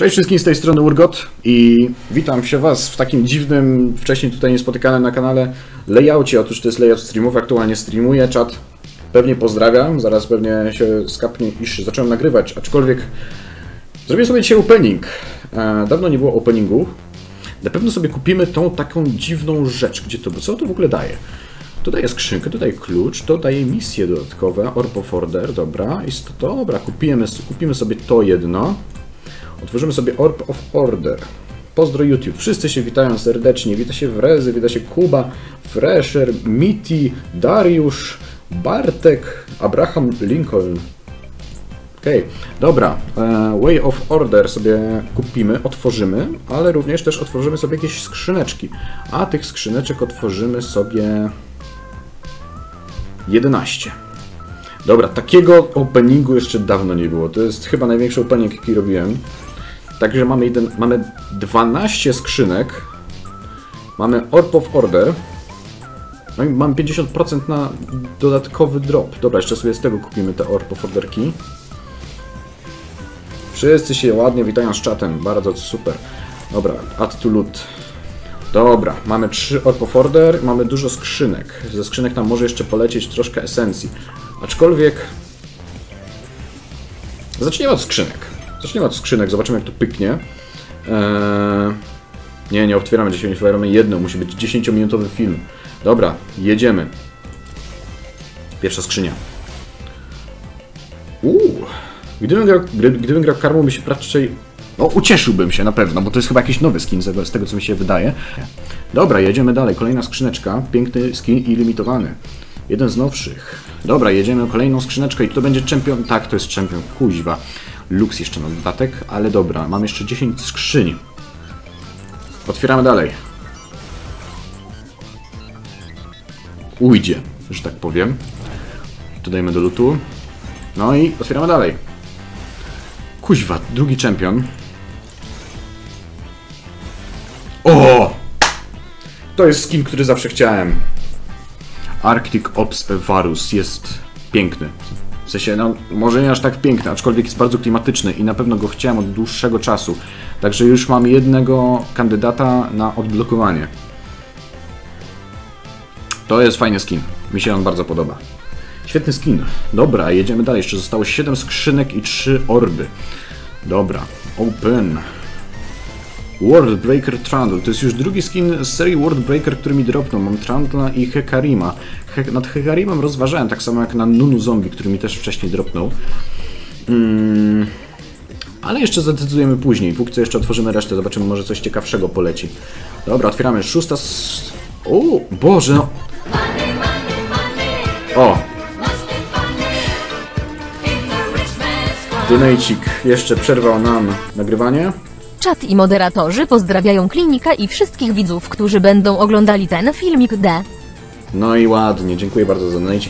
Cześć wszystkim, z tej strony Urgot i witam się Was w takim dziwnym, wcześniej tutaj niespotykanym na kanale layoutie. Otóż to jest layout streamów, aktualnie streamuję, czat pewnie pozdrawiam, zaraz pewnie się skapnie, iż zacząłem nagrywać, aczkolwiek zrobię sobie dzisiaj opening. Dawno nie było openingu. Na pewno sobie kupimy tą taką dziwną rzecz, gdzie to, bo co to w ogóle daje? To daje skrzynkę, to daje klucz, to daje misje dodatkowe, Orb of Order, dobra, i dobra, kupimy sobie to jedno. Otworzymy sobie Orb of Order. Pozdro YouTube. Wszyscy się witają serdecznie. Wita się Wrezy, wita się Kuba, Fresher, Mity, Dariusz, Bartek, Abraham Lincoln. Okej, dobra. Way of Order sobie kupimy, otworzymy, ale również też otworzymy sobie jakieś skrzyneczki. A tych skrzyneczek otworzymy sobie 11. Dobra, takiego openingu jeszcze dawno nie było. To jest chyba największy opening, jaki robiłem. Także mamy 12 skrzynek, mamy Orb of Order, no i mamy 50% na dodatkowy drop. Dobra, jeszcze sobie z tego kupimy te Orb of Orderki. Wszyscy się ładnie witają z czatem, bardzo super. Dobra, add to loot. Dobra, mamy 3 Orb of Order, mamy dużo skrzynek. Ze skrzynek nam może jeszcze polecieć troszkę esencji. Aczkolwiek zaczniemy od skrzynek. Zobaczymy, jak to pyknie. Nie otwieramy 10, otwieramy jedną. Musi być 10-minutowy film. Dobra, jedziemy. Pierwsza skrzynia. Gdybym grał karmą, by się raczej... No, ucieszyłbym się na pewno, bo to jest chyba jakiś nowy skin z tego, co mi się wydaje. Dobra, jedziemy dalej. Kolejna skrzyneczka. Piękny skin i limitowany. Jeden z nowszych. Dobra, jedziemy o kolejną skrzyneczkę i to będzie champion. Tak, to jest champion. Kuźwa. Lux jeszcze na dodatek, ale dobra. Mam jeszcze 10 skrzyń. Otwieramy dalej. Ujdzie, że tak powiem. To dajemy do lutu. No i otwieramy dalej. Kuźwa, drugi champion. O! To jest skin, który zawsze chciałem. Arctic Ops Varus jest piękny. W sensie, no, może nie aż tak piękny, aczkolwiek jest bardzo klimatyczny i na pewno go chciałem od dłuższego czasu. Także już mam jednego kandydata na odblokowanie. To jest fajny skin. Mi się on bardzo podoba. Świetny skin. Dobra, jedziemy dalej. Jeszcze zostało 7 skrzynek i 3 orby. Dobra. Open. World Breaker Trundle. To jest już drugi skin z serii World Breaker, który mi dropnął. Mam Trundla i Hecarima. Nad Hecarimem rozważałem, tak samo jak na Nunu Zombie, który mi też wcześniej dropnął. Ale jeszcze zadecydujemy później. Póki co jeszcze otworzymy resztę. Zobaczymy, może coś ciekawszego poleci. Dobra, otwieramy. Szósta... O, Boże, no... O! Dynajcik jeszcze przerwał nam nagrywanie. Czat i moderatorzy pozdrawiają Klinika i wszystkich widzów, którzy będą oglądali ten filmik D. No i ładnie, dziękuję bardzo za donate.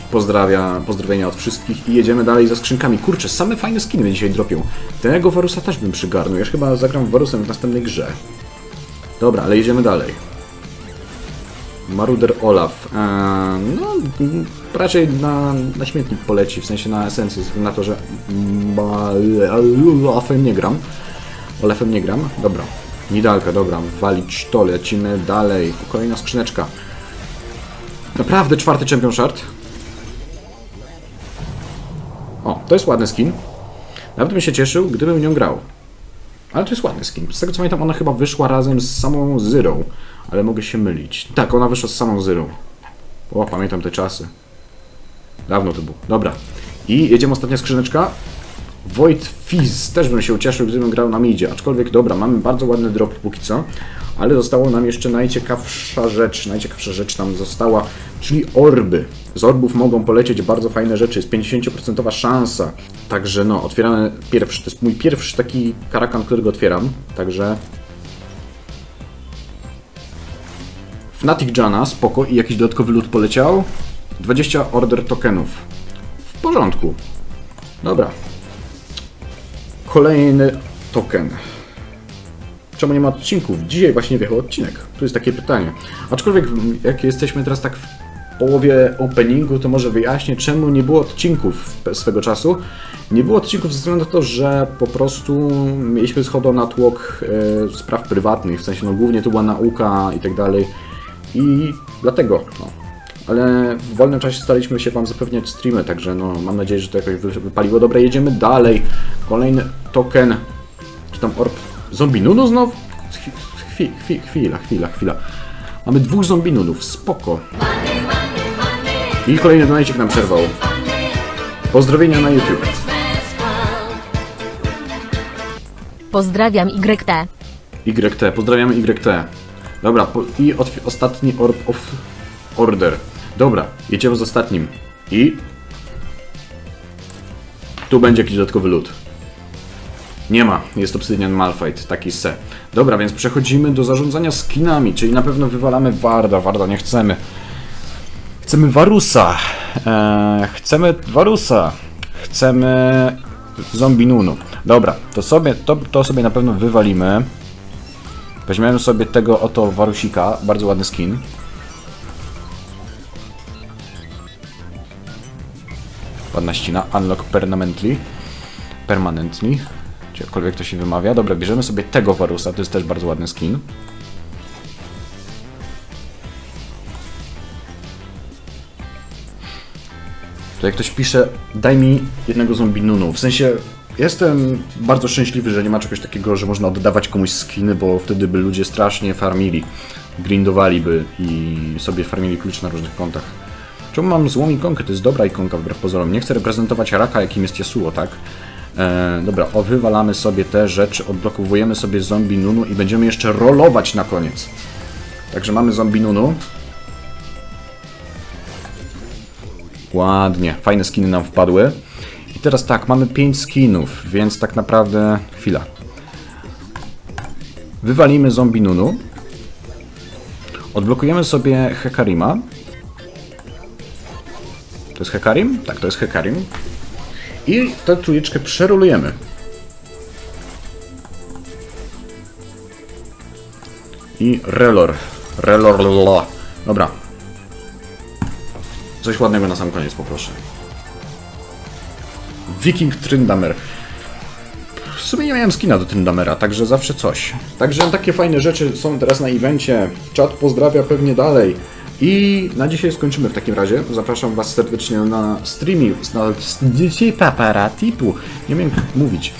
Pozdrowienia od wszystkich i jedziemy dalej ze skrzynkami. Kurczę, same fajne skiny dzisiaj dropią. Tego Varusa też bym przygarnął, ja chyba zagram Varusem w następnej grze. Dobra, ale jedziemy dalej. Maruder Olaf. No, raczej na śmietnik poleci, w sensie na esencję, na to, że Olafem nie gram. Dobra. Nidalka, dobra. Walić to. Lecimy dalej. Kolejna skrzyneczka. Naprawdę czwarty champion shard. O, to jest ładny skin. Nawet bym się cieszył, gdybym nią grał. Ale to jest ładny skin. Z tego co pamiętam, ona chyba wyszła razem z samą Zyrą. Ale mogę się mylić. Tak, ona wyszła z samą Zyrą. O, pamiętam te czasy. Dawno to było. Dobra. I jedziemy ostatnia skrzyneczka. Void Fizz, też bym się ucieszył, gdybym grał na midzie, aczkolwiek dobra, mamy bardzo ładny drop póki co, ale zostało nam jeszcze najciekawsza rzecz nam została, czyli orby. Z orbów mogą polecieć bardzo fajne rzeczy, jest 50% szansa, także no, otwieramy pierwszy, to jest mój pierwszy taki karakan, którego otwieram, także... Fnatic Janna, spoko, i jakiś dodatkowy loot poleciał, 20 order tokenów, w porządku, dobra. Kolejny token. Czemu nie ma odcinków? Dzisiaj właśnie wjechał odcinek. Tu jest takie pytanie. Aczkolwiek jak jesteśmy teraz tak połowie openingu, to może wyjaśnię, czemu nie było odcinków swego czasu. Nie było odcinków ze względu na to, że po prostu mieliśmy schodą na tłok spraw prywatnych, w sensie no głównie to była nauka i tak dalej. I dlatego, no. Ale w wolnym czasie staraliśmy się Wam zapewniać streamy, także no, mam nadzieję, że to jakoś wypaliło. Dobra, jedziemy dalej. Kolejny token, czy tam orb... Zombie Nunu znowu? Chwila. Mamy dwóch Zombie Nunów, spoko. I kolejny Dynajcik nam przerwał. Pozdrowienia na YouTube. Pozdrawiam YT. YT, pozdrawiamy YT. Dobra, i ostatni Orb of Order. Dobra, jedziemy z ostatnim. I... tu będzie jakiś dodatkowy loot. Nie ma, jest Obsidian Malfight, taki se. Dobra, więc przechodzimy do zarządzania skinami, czyli na pewno wywalamy Warda nie chcemy. Chcemy Varusa. Chcemy Zombie Nunu. Dobra, to sobie na pewno wywalimy. Weźmiemy sobie tego oto Varusika, bardzo ładny skin. Ładna ścina, unlock permanently, czy jakkolwiek to się wymawia. Dobra, bierzemy sobie tego Varusa, to jest też bardzo ładny skin. Tutaj ktoś pisze, daj mi jednego Zombie Nunu. W sensie, jestem bardzo szczęśliwy, że nie ma czegoś takiego, że można oddawać komuś skiny, bo wtedy by ludzie strasznie farmili, grindowaliby i sobie farmili klucz na różnych kontach. Czemu mam złą ikonkę? To jest dobra ikonka wbrew pozorom. Nie chcę reprezentować raka, jakim jest Yasuo, tak? Dobra, wywalamy sobie te rzeczy, odblokowujemy sobie Zombie Nunu i będziemy jeszcze rolować na koniec. Także mamy Zombie Nunu. Ładnie, fajne skiny nam wpadły. I teraz tak, mamy 5 skinów, więc tak naprawdę... chwila. Wywalimy Zombie Nunu. Odblokujemy sobie Hecarima. To jest Hecarim? Tak, to jest Hecarim. I tę trójeczkę przerolujemy. I relor. Dobra. Coś ładnego na sam koniec poproszę. Wiking Trindamer. W sumie nie miałem skina do Trindamera, także zawsze coś. Także takie fajne rzeczy są teraz na evencie. Czat pozdrawia pewnie dalej. I na dzisiaj skończymy w takim razie. Zapraszam Was serdecznie na streamie. Dzisiaj paparatipu. Nie wiem jak mówić.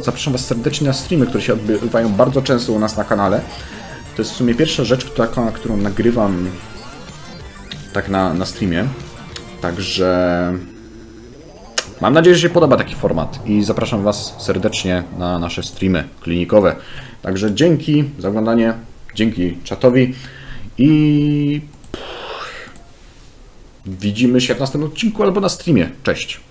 Zapraszam Was serdecznie na streamy, które się odbywają bardzo często u nas na kanale. To jest w sumie pierwsza rzecz, którą nagrywam tak na streamie. Także... mam nadzieję, że się podoba taki format i zapraszam Was serdecznie na nasze streamy klinikowe. Także dzięki za oglądanie, dzięki czatowi i widzimy się w następnym odcinku albo na streamie. Cześć!